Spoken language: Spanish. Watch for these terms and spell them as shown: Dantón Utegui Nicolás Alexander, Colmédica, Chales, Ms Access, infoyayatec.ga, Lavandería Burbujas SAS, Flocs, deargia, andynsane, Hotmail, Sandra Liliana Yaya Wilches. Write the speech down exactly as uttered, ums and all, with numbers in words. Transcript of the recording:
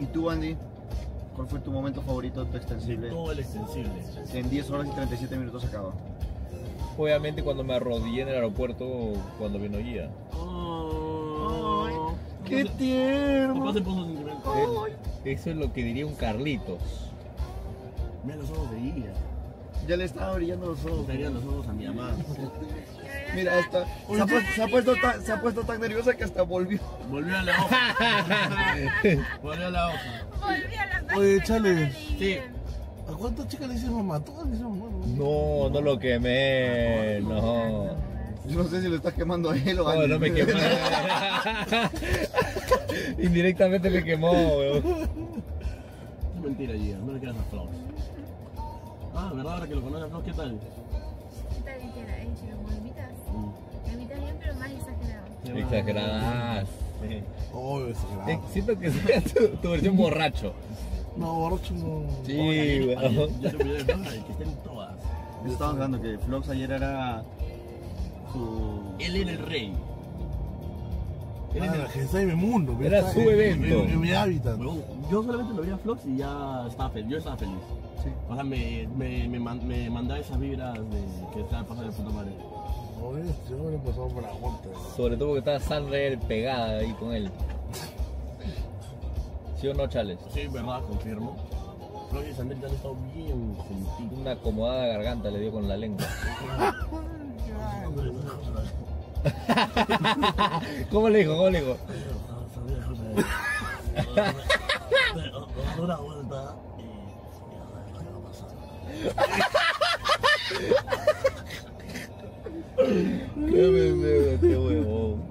¿Y tú, Andy? ¿Cuál fue tu momento favorito de tu extensible? Todo el extensible. En diez horas y treinta y siete minutos acaba. Obviamente cuando me arrodillé en el aeropuerto cuando vino Gia. Oh, ay, ¡qué tierno! Se puso sentimiento. Eso es lo que diría un Carlitos. Mira los ojos de Gia. Ya le estaba brillando los ojos. Estarían los ojos a mi mamá. Mira, hasta, se, ha puesto, se, ha puesto tan, se ha puesto tan nerviosa que hasta volvió. Volvió a la hoja. Volvió a la hoja. Volvió a la hoja. Oye, Chales. Sí. ¿A cuántas chicas le hicimos mamá? ¿Todas le hicimos mamá? No, no lo quemé. No. Yo no sé si lo estás quemando a él o a él. No, no me quemó. Indirectamente me quemó, weón. Es mentira, Gia. No le quedas a Flores. Ah, ¿verdad? Ahora que lo conoces a Flores, ¿qué tal? Exageradas. Sí. Oh, exagerado. Eh, siento que sea tu, tu versión borracho. No, borracho no. Sí, weón. Yo te pido de que estén todas. Yo estaba hablando que Flox ayer era su... Él era el rey. Él era el jefe de mi mundo. Era su evento. En mi hábitat. Yo solamente lo vi a Flox y ya estaba feliz. Yo estaba feliz. Sí. O sea, me, me, me, me mandaba esas vibras de que estaba pasando de puta madre. Sobre todo porque estaba Sanre pegada ahí con él. ¿Sí o no, Chales? Sí, verdad, confirmo. Creo que Sanre han estado bien juntitos. Una acomodada garganta le dio con la lengua. ¿Cómo le dijo? ¿Cómo le dijo? Una vuelta y... Qué huevón.